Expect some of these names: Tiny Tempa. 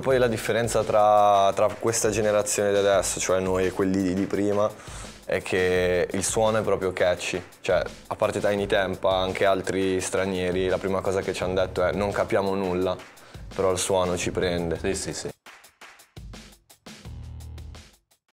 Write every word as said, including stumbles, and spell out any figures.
Poi la differenza tra, tra questa generazione di adesso, cioè noi e quelli di prima, è che il suono è proprio catchy. Cioè, a parte Tiny Tempa, anche altri stranieri, la prima cosa che ci hanno detto è non capiamo nulla, però il suono ci prende. Sì, sì, sì.